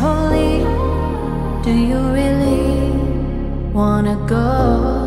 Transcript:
Holy, do you really wanna go?